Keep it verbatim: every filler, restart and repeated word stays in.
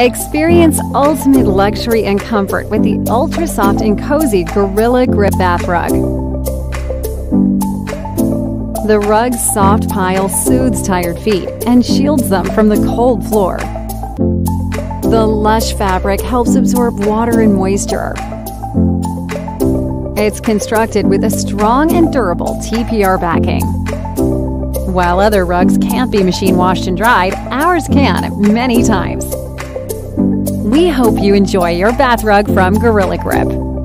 Experience ultimate luxury and comfort with the ultra soft and cozy Gorilla Grip bath rug. The rug's soft pile soothes tired feet and shields them from the cold floor. The lush fabric helps absorb water and moisture. It's constructed with a strong and durable T P R backing. While other rugs can't be machine washed and dried, ours can many times. We hope you enjoy your bath rug from Gorilla Grip.